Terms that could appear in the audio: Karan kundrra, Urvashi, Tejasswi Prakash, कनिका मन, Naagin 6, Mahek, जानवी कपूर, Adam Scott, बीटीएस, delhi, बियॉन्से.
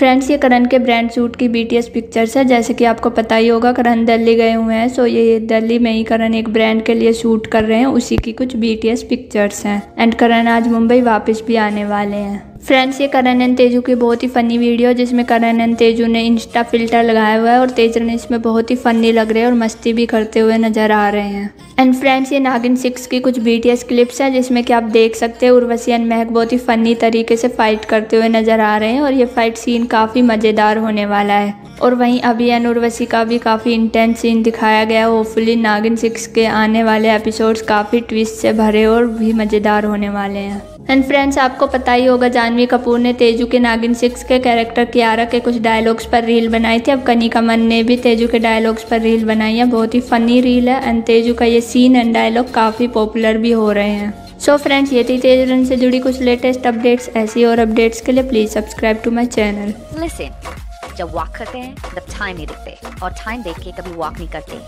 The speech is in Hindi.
फ्रेंड्स ये करण के ब्रांड सूट की बीटीएस पिक्चर्स है। जैसे कि आपको पता ही होगा करण दिल्ली गए हुए हैं, सो ये दिल्ली में ही करण एक ब्रांड के लिए शूट कर रहे हैं, उसी की कुछ बीटीएस पिक्चर्स हैं। एंड करण आज मुंबई वापस भी आने वाले हैं। फ्रेंड्स ये करण एंड तेजू की बहुत ही फनी वीडियो है, जिसमें करण एंड तेजू ने इंस्टा फिल्टर लगाया हुआ है और तेजू ने इसमें बहुत ही फनी लग रहे हैं और मस्ती भी करते हुए नजर आ रहे हैं। एंड फ्रेंड्स ये नागिन 6 की कुछ बीटीएस क्लिप्स हैं, जिसमें कि आप देख सकते हैं उर्वशी एंड महक बहुत ही फनी तरीके से फाइट करते हुए नजर आ रहे हैं और ये फाइट सीन काफ़ी मज़ेदार होने वाला है। और वहीं अभी एंड उर्वशी का भी काफ़ी इंटेंस सीन दिखाया गया है। होपफुली नागिन 6 के आने वाले एपिसोड्स काफ़ी ट्विस्ट से भरे और भी मज़ेदार होने वाले हैं। एंड फ्रेंड्स आपको पता ही होगा जानवी कपूर ने तेजू के नागिन 6 के कैरेक्टर कियारा के कुछ डायलॉग्स पर रील बनाई थी। अब कनिका मन ने भी तेजू के डायलॉग्स पर रील बनाई है, बहुत ही फनी रील है। एंड तेजू का ये सीन एंड डायलॉग काफ़ी पॉपुलर भी हो रहे हैं। सो फ्रेंड्स ये थी तेजरन से जुड़ी कुछ लेटेस्ट अपडेट्स। ऐसी और अपडेट्स के लिए please subscribe to my channel. जब वॉक करते हैं तब टाइम नहीं देखते और टाइम देख के कभी वॉक नहीं करते।